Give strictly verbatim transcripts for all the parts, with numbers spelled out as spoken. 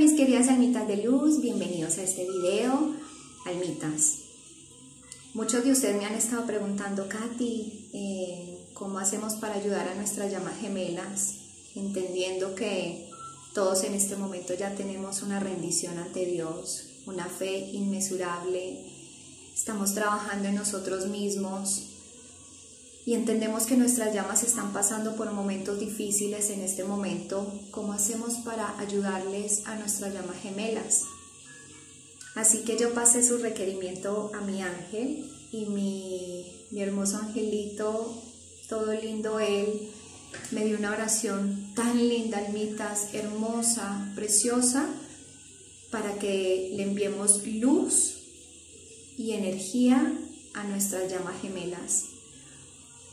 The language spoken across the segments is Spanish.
mis queridas almitas de luz, bienvenidos a este video, almitas. Muchos de ustedes me han estado preguntando, Katy, eh, ¿cómo hacemos para ayudar a nuestras llamas gemelas? Entendiendo que todos en este momento ya tenemos una rendición ante Dios, una fe inmesurable, estamos trabajando en nosotros mismos y entendemos que nuestras llamas están pasando por momentos difíciles en este momento. ¿Cómo hacemos para ayudarles a nuestras llamas gemelas? Así que yo pasé su requerimiento a mi ángel y mi, mi hermoso angelito, todo lindo él, me dio una oración tan linda, almitas, hermosa, preciosa, para que le enviemos luz y energía a nuestras llamas gemelas,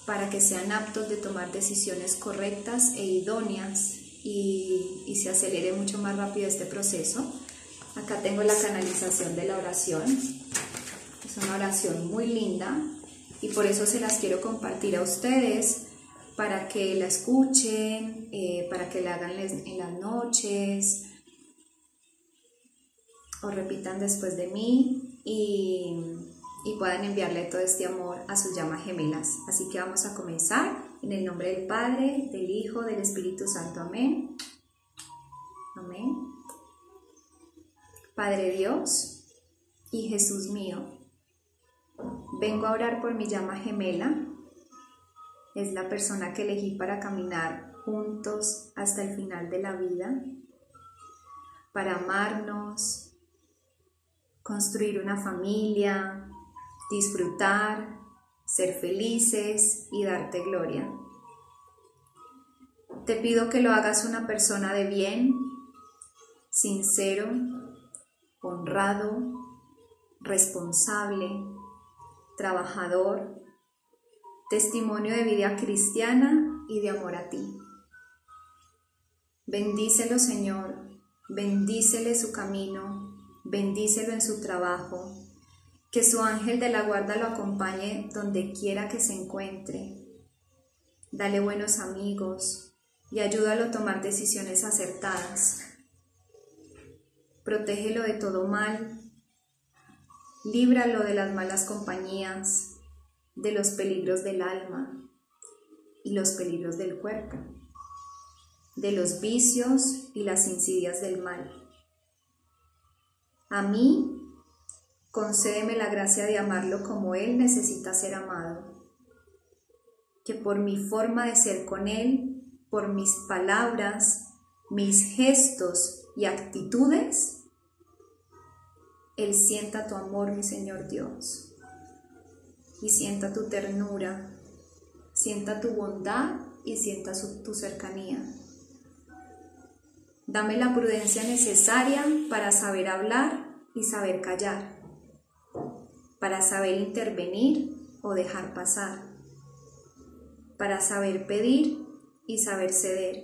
para que sean aptos de tomar decisiones correctas e idóneas y, y se acelere mucho más rápido este proceso. Acá tengo la canalización de la oración, es una oración muy linda y por eso se las quiero compartir a ustedes, para que la escuchen, eh, para que la hagan en las noches, o repitan después de mí y, y puedan enviarle todo este amor a sus llamas gemelas. Así que vamos a comenzar en el nombre del Padre, del Hijo, del Espíritu Santo. Amén. Amén. Padre Dios y Jesús mío, vengo a orar por mi llama gemela. Es la persona que elegí para caminar juntos hasta el final de la vida, para amarnos, construir una familia, disfrutar, ser felices y darte gloria. Te pido que lo hagas una persona de bien, sincero, honrado, responsable, trabajador, testimonio de vida cristiana y de amor a ti. Bendícelo, Señor, bendícele su camino, bendícelo en su trabajo, que su ángel de la guarda lo acompañe donde quiera que se encuentre. Dale buenos amigos y ayúdalo a tomar decisiones acertadas. Protégelo de todo mal, líbralo de las malas compañías, de los peligros del alma y los peligros del cuerpo, de los vicios y las insidias del mal. A mí, concédeme la gracia de amarlo como él necesita ser amado, que por mi forma de ser con él, por mis palabras, mis gestos y actitudes, él sienta tu amor, mi Señor Dios. Y sienta tu ternura, sienta tu bondad y sienta su, tu cercanía. Dame la prudencia necesaria para saber hablar y saber callar, para saber intervenir o dejar pasar, para saber pedir y saber ceder,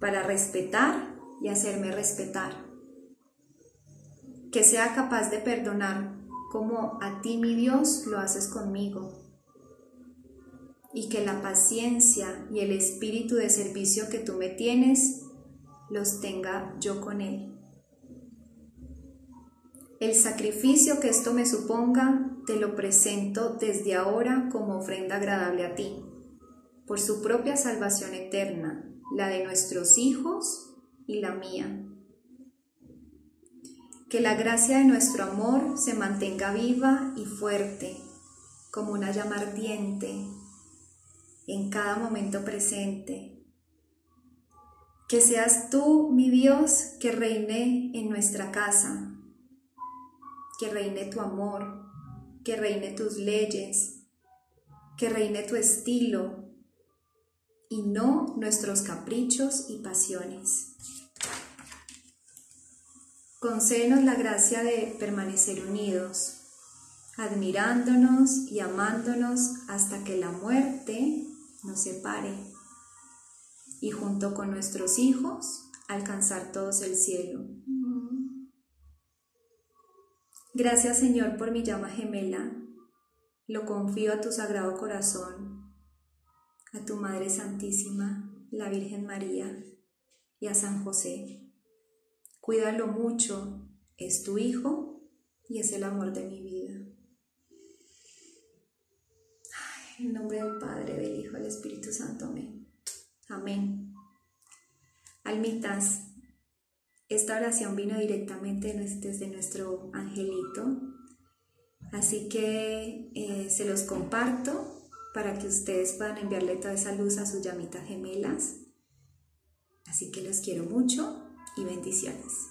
para respetar y hacerme respetar. Que sea capaz de perdonar como a ti, mi Dios, lo haces conmigo, y que la paciencia y el espíritu de servicio que tú me tienes, los tenga yo con él. El sacrificio que esto me suponga, te lo presento desde ahora como ofrenda agradable a ti, por su propia salvación eterna, la de nuestros hijos y la mía. Que la gracia de nuestro amor se mantenga viva y fuerte, como una llama ardiente, en cada momento presente. Que seas tú, mi Dios, que reine en nuestra casa, que reine tu amor, que reine tus leyes, que reine tu estilo, y no nuestros caprichos y pasiones. Concédenos la gracia de permanecer unidos, admirándonos y amándonos hasta que la muerte nos separe, y junto con nuestros hijos alcanzar todos el cielo. Gracias, Señor, por mi llama gemela. Lo confío a tu sagrado corazón, a tu Madre Santísima, la Virgen María, y a San José. Cuídalo mucho, es tu hijo y es el amor de mi vida. Ay, en nombre del Padre, del Hijo, del Espíritu Santo, amén. Amén. Almitas, esta oración vino directamente desde nuestro angelito, así que eh, se los comparto para que ustedes puedan enviarle toda esa luz a sus llamitas gemelas. Así que los quiero mucho y bendiciones.